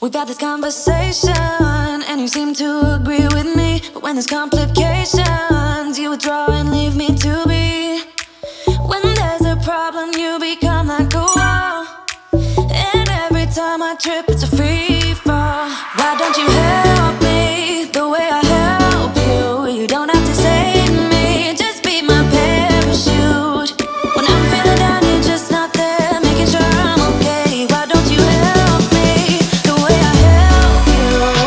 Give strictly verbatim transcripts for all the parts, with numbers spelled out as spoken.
We've had this conversation, and you seem to agree with me. But when there's complications, you withdraw and leave me to be. When there's a problem, you become like a wall, and every time I trip, it's a free fall. Why don't you help me the way I help you? You don't have to save me, just be my parachute. When I'm feeling down, you're just not there, making sure I'm okay. Why don't you help me the way I help you.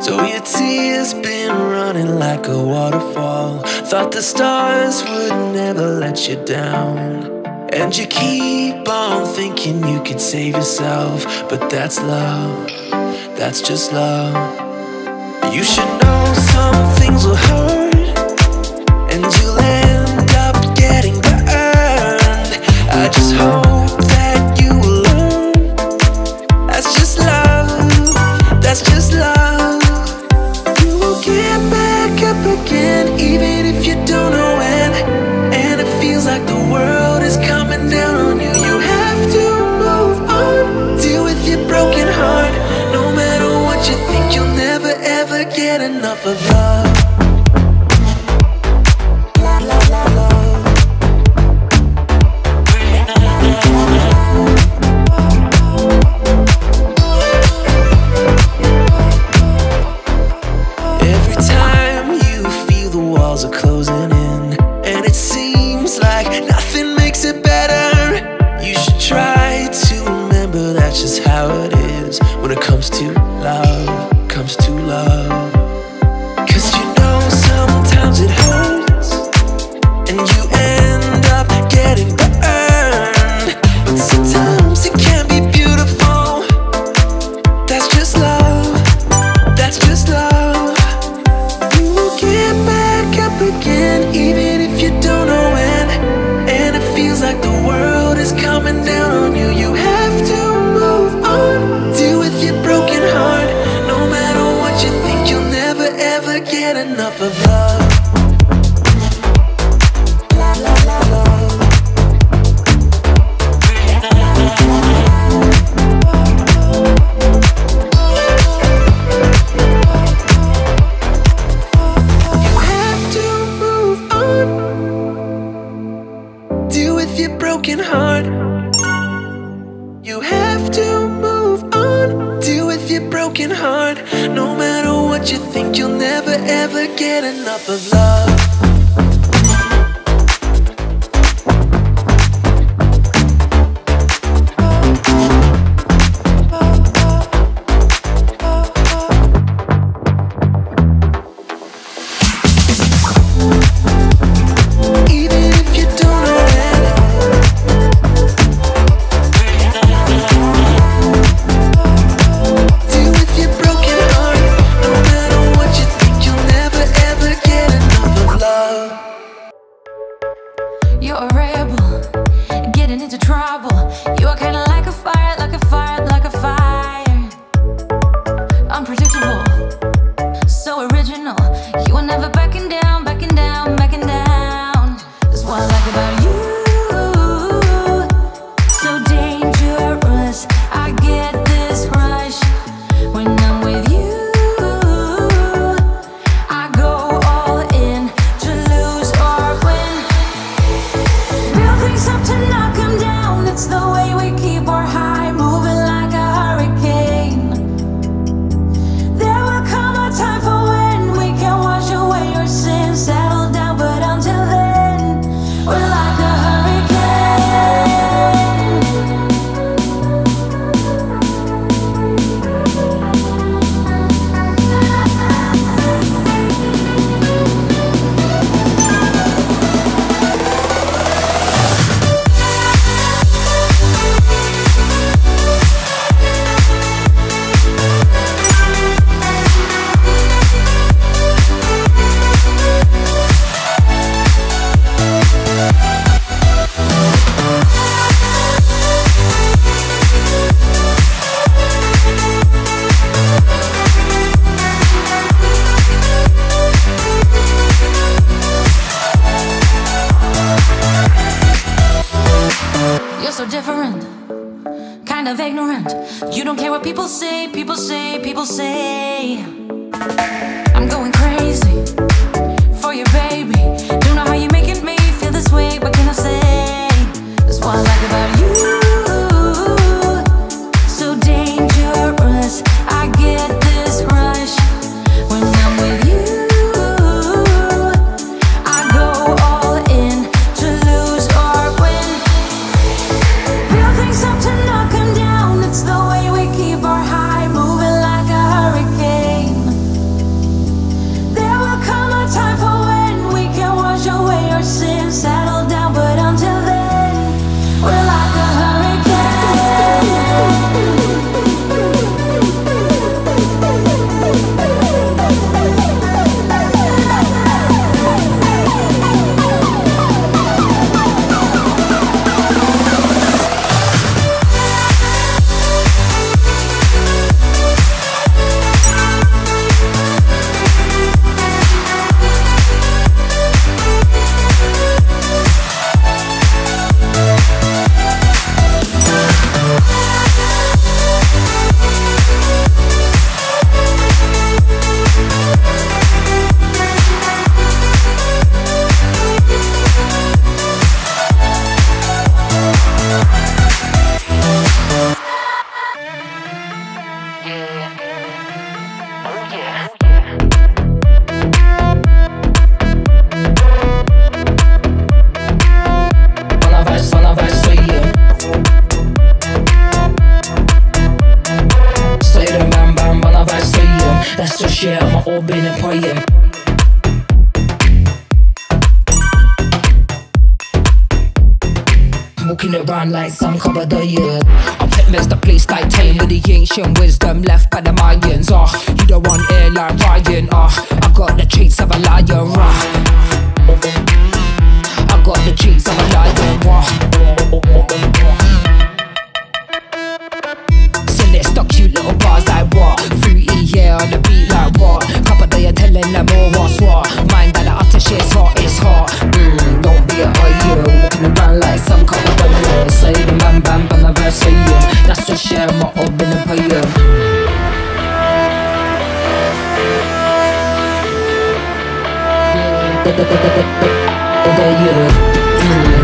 So your tears been running like a waterfall. Thought the stars would never let you down, and you keep on thinking you could save yourself. But that's love, that's just love. You should know some things will hurt, and you'll end up getting burned. I just hope that you will learn. That's just love, that's just love. Again, even if you don't know when, and it feels like the world is coming down on you, you have to move on. Deal with your broken heart. No matter what you think, you'll never ever get enough of love. Are closing in, and it seems like nothing makes it better. You should try to remember that's just how it is when it comes to love, comes to love. Cause you know sometimes it hurts, and you end up getting burned. But sometimes it can be beautiful. That's just love, that's just love. Again, even if you don't know when, and it feels like the world is coming down on you, you have to move on. Deal with your broken heart. No matter what you think, you with your broken heart. You have to move on, deal with your broken heart. No matter what you think, you'll never ever get enough of love.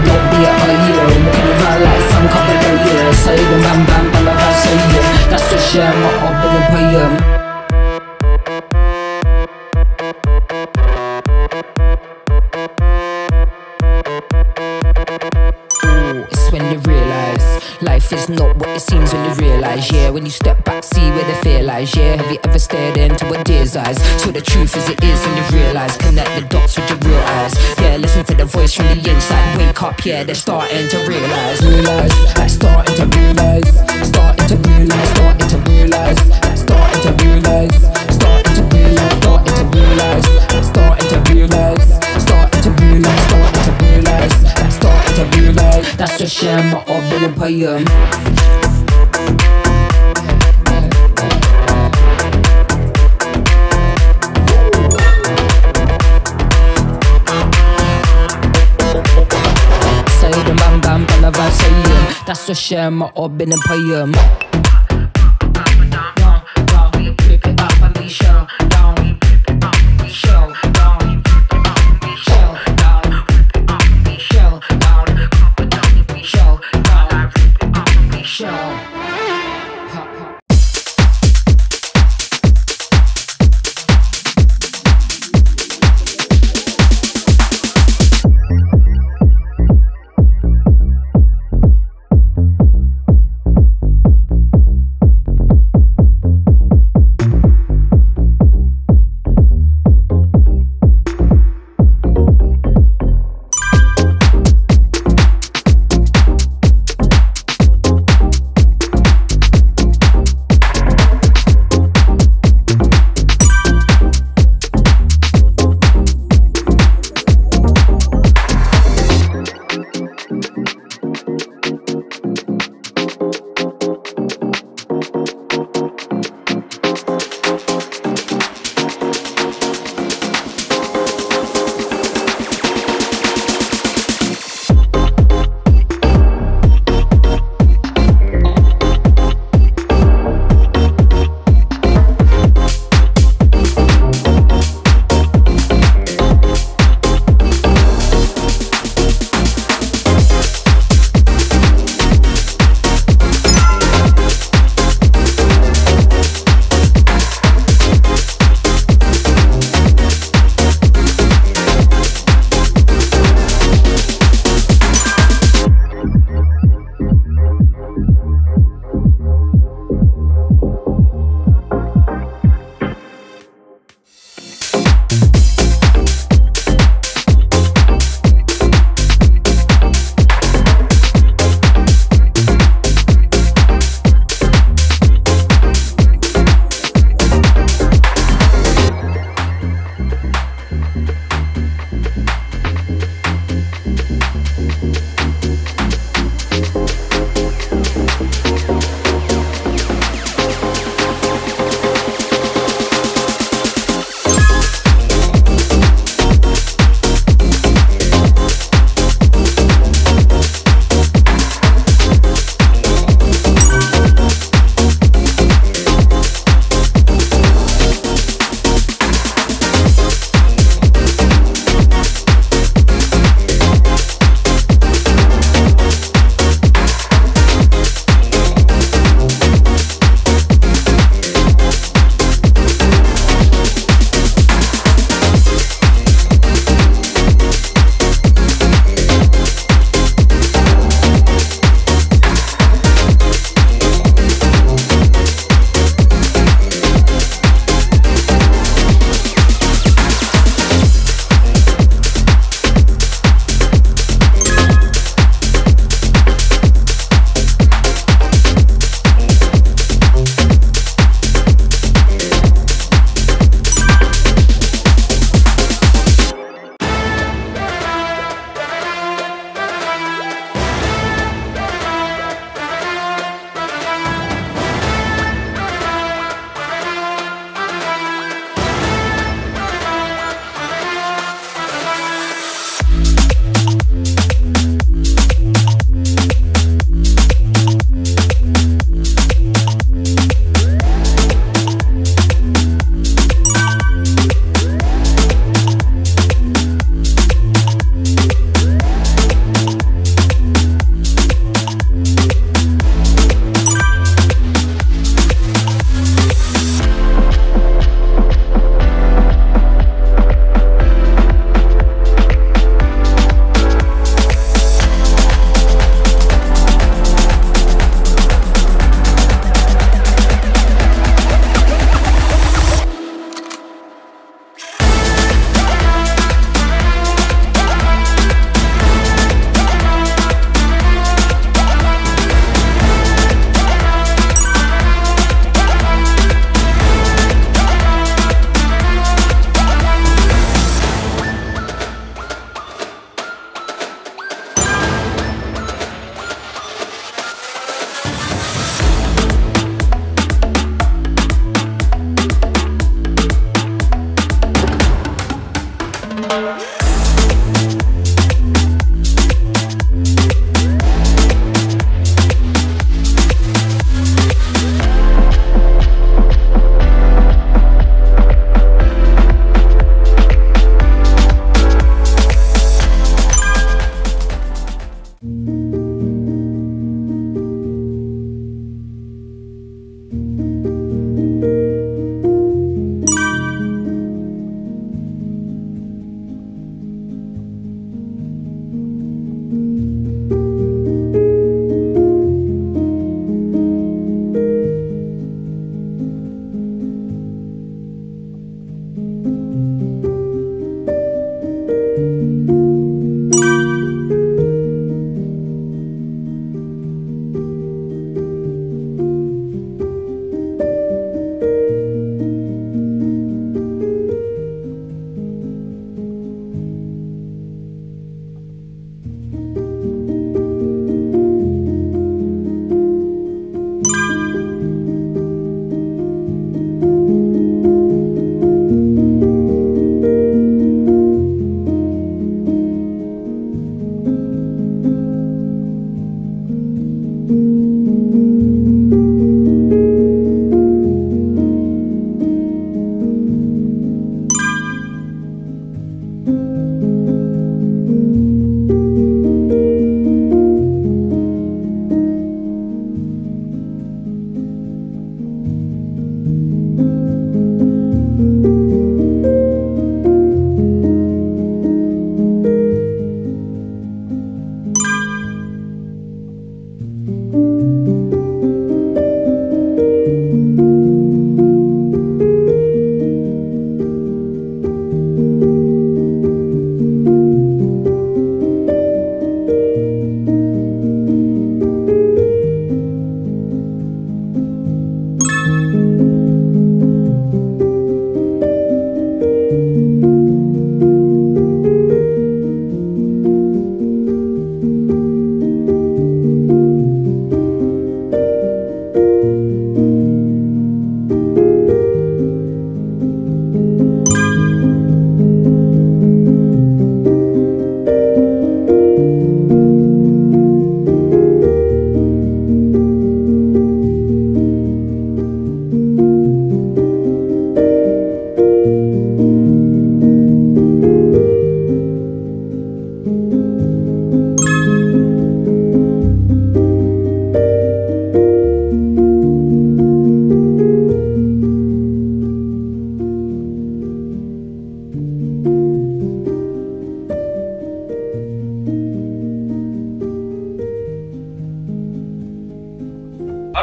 Don't be a hero. känna av den pajen. It's when you realise life is not what it seems when you realise, yeah. When you step back, see where the fear lies, yeah. Have you ever stared into a deer's eyes? So the truth is it is when you realise. Connect the dots with your real eyes, yeah. Listen to the voice from the inside. Wake up, yeah, they're starting to realise. Realise, they're starting to realise. Starting to realise, starting to realise. Starting to realise, starting to realise. Starting to realise, starting to realise. Starting to realise, starting to realise. Starting to realise. That's just sharing what I've been in pain. That's just sharing what I've been in pain.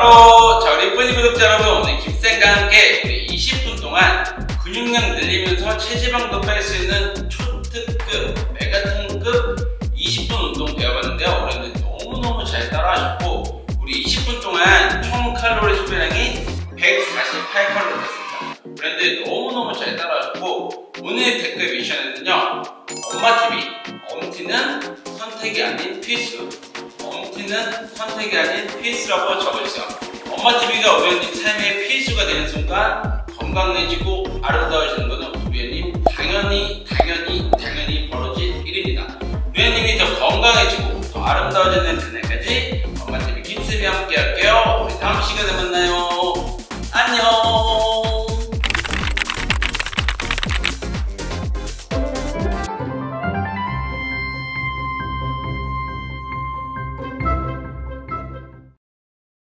바로 저희 예쁜이 구독자 여러분, 오늘 김쌤과 함께 우리 이십 분 동안 근육량 늘리면서 체지방도 뺄 수 있는 초특급, 메가톤급 이십 분 운동 배워봤는데요. 올해는 너무너무 잘 따라하셨고 우리 이십 분 동안 총 칼로리 소비량이 백사십팔 칼로리였습니다. 브랜드 너무너무 잘 따라하셨고 오늘 댓글 미션에는요, 엄마티비 엄티는 선택이 아닌 필수, 엄티는 선택이 아닌 필수라고 적어주세요. 엄마티비가 우리의 삶의 필수가 되는 순간 건강해지고 아름다워지는 것은 우리님 당연히 당연히 당연히 벌어질 일입니다. 우리님이 더 건강해지고 더 아름다워지는 그날까지 엄마티비 김쌤이 함께 할게요. 우리 다음 시간에 만나요.